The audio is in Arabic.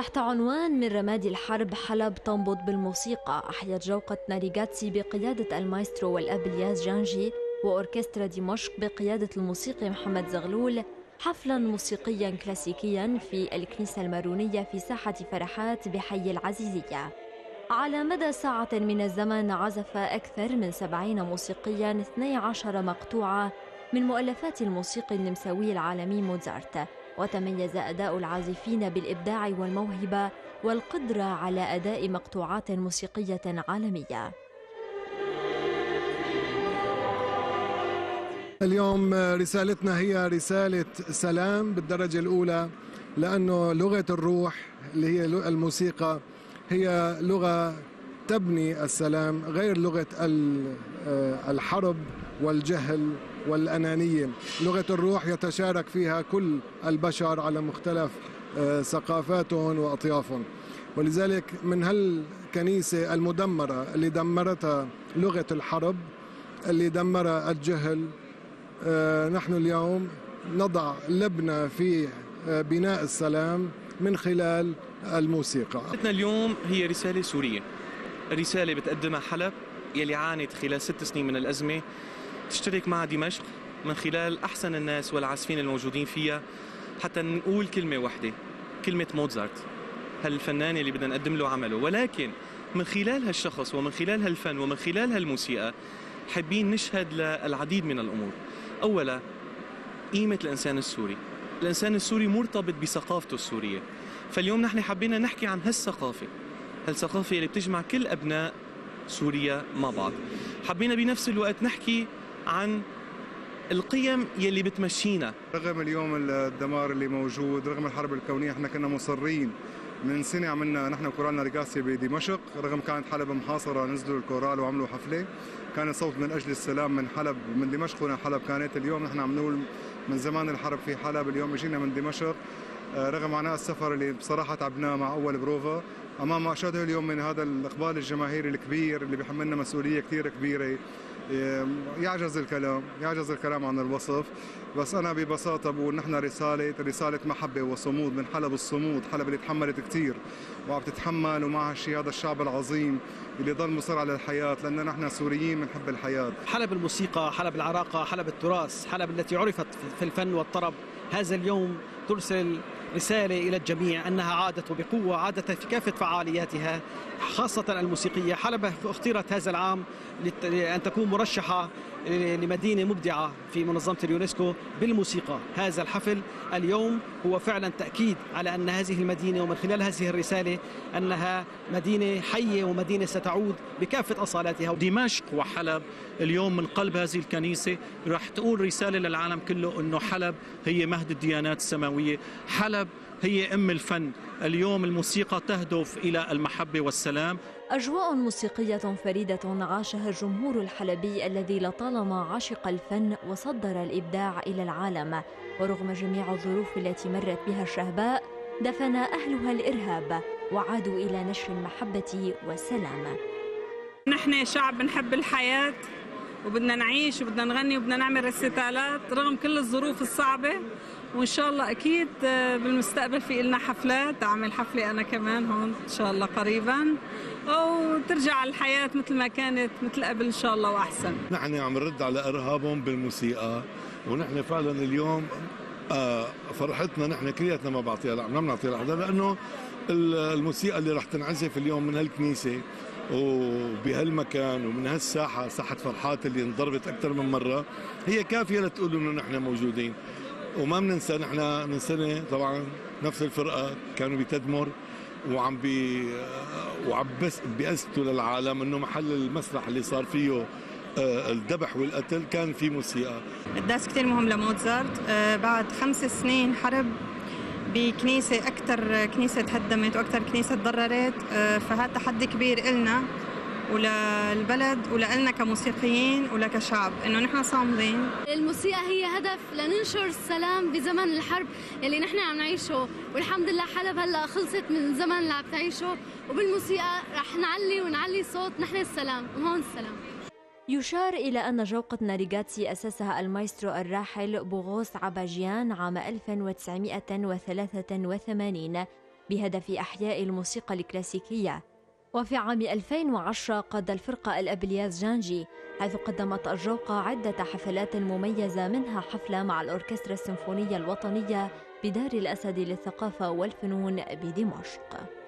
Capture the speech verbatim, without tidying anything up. تحت عنوان من رماد الحرب حلب تنبض بالموسيقى، أحيت جوقة ناريكاتسي بقيادة المايسترو والأب الياس جانجي وأوركسترا دمشق بقيادة الموسيقي محمد زغلول حفلا موسيقيا كلاسيكيا في الكنيسة المارونية في ساحة فرحات بحي العزيزية. على مدى ساعة من الزمن عزف أكثر من سبعين موسيقيا اثنتي عشرة مقطوعة من مؤلفات الموسيقي النمساوي العالمي موزارت، وتميز أداء العازفين بالإبداع والموهبة والقدرة على أداء مقطوعات موسيقية عالمية. اليوم رسالتنا هي رسالة سلام بالدرجة الأولى، لأنه لغة الروح اللي هي الموسيقى هي لغة تبني السلام غير لغة الحرب والجهل والأنانية. لغة الروح يتشارك فيها كل البشر على مختلف ثقافاتهم وأطيافهم، ولذلك من هالكنيسة المدمرة اللي دمرتها لغة الحرب، اللي دمرها الجهل، نحن اليوم نضع لبنا في بناء السلام من خلال الموسيقى. رسالتنا اليوم هي رسالة سورية، رسالة بتقدمها حلب يلي عانت خلال ست سنين من الأزمة، تشترك مع دمشق من خلال أحسن الناس والعازفين الموجودين فيها حتى نقول كلمة واحدة، كلمة موزارت، هالفنان اللي بدنا نقدم له عمله. ولكن من خلال هالشخص ومن خلال هالفن ومن خلال هالموسيقى حابين نشهد للعديد من الأمور. أولا، قيمة الإنسان السوري. الإنسان السوري مرتبط بثقافته السورية، فاليوم نحن حبينا نحكي عن هالثقافة، هالثقافة اللي بتجمع كل أبناء سوريا مع بعض. حبينا بنفس الوقت نحكي عن القيم يلي بتمشينا. رغم اليوم الدمار اللي موجود، رغم الحرب الكونية، احنا كنا مصرين من سنة عملنا نحن وكورال ناريكاتسي بدمشق، رغم كانت حلب محاصرة نزلوا الكورال وعملوا حفلة، كان صوت من أجل السلام من حلب، من دمشق لحلب كانت. اليوم نحن عم نقول من زمان الحرب في حلب، اليوم اجينا من دمشق رغم عناء السفر اللي بصراحة تعبناه مع أول بروفا، أمام ما أشهده اليوم من هذا الإقبال الجماهيري الكبير اللي بيحملنا مسؤولية كثير كبيرة، يعجز الكلام يعجز الكلام عن الوصف. بس أنا ببساطة بقول نحن رسالة رسالة محبة وصمود من حلب، الصمود حلب اللي تحملت كثير وعم تتحمل، ومع هالشيء هذا الشعب العظيم اللي ضل مصر على الحياة، لأن نحن سوريين بنحب الحياة. حلب الموسيقى، حلب العراقة، حلب التراث، حلب التي عرفت في الفن والطرب، هذا اليوم ترسل رسالة إلى الجميع أنها عادت وبقوة، عادت في كافة فعالياتها خاصة الموسيقية. حلب اختيرت هذا العام لأن تكون مرشحة لمدينة مبدعة في منظمة اليونسكو بالموسيقى. هذا الحفل اليوم هو فعلا تأكيد على أن هذه المدينة ومن خلال هذه الرسالة أنها مدينة حية ومدينة ستعود بكافة أصالاتها. دمشق وحلب اليوم من قلب هذه الكنيسة راح تقول رسالة للعالم كله أنه حلب هي مهد الديانات السماوية، حلب هي أم الفن. اليوم الموسيقى تهدف إلى المحبة والسلام. أجواء موسيقية فريدة عاشها الجمهور الحلبي الذي لطالما عشق الفن وصدر الإبداع إلى العالم، ورغم جميع الظروف التي مرت بها الشهباء دفن أهلها الإرهاب وعادوا إلى نشر المحبة والسلام. نحن شعب بنحب الحياة وبدنا نعيش وبدنا نغني وبدنا نعمل رسيتالات رغم كل الظروف الصعبة، وإن شاء الله أكيد بالمستقبل في إلنا حفلات، أعمل حفلة أنا كمان هون إن شاء الله قريبا، أو ترجع الحياة مثل ما كانت مثل قبل إن شاء الله وأحسن. نحن عم نرد على إرهابهم بالموسيقى، ونحن فعلا اليوم فرحتنا نحن كلياتنا ما بعطيها لحدا، ما بنعطيها لحدا، لأنه الموسيقى اللي رح تنعزف اليوم من هالكنيسة وبهالمكان ومن هالساحة، ساحة فرحات اللي انضربت أكثر من مرة، هي كافية لتقول إنه نحن موجودين. وما بننسى نحن من سنه طبعا نفس الفرقه كانوا بتدمر وعم بي وعم بيأثتوا للعالم انه محل المسرح اللي صار فيه الذبح والقتل كان في موسيقى. الداس كثير مهم لموزارت. بعد خمس سنين حرب بكنيسه اكثر كنيسه تهدمت واكثر كنيسه تضررت، فهذا تحدي كبير النا وللبلد ولنا كموسيقيين ولكشعب انه نحن صامدين. الموسيقى هي هدف لننشر السلام بزمن الحرب اللي نحن عم نعيشه، والحمد لله حلب هلا خلصت من زمن اللي عم تعيشه، وبالموسيقى رح نعلي ونعلي صوت نحن السلام وهون السلام. يشار إلى أن جوقة ناريكاتسي أسسها المايسترو الراحل بوغوس عباجيان عام ألف وتسعمئة وثلاثة وثمانين بهدف إحياء الموسيقى الكلاسيكية. وفي عام ألفين وعشرة قاد الفرقة الأب الياس جانجي، حيث قدمت الجوقة عدة حفلات مميزة، منها حفلة مع الأوركسترا السيمفونية الوطنية بدار الأسد للثقافة والفنون بدمشق.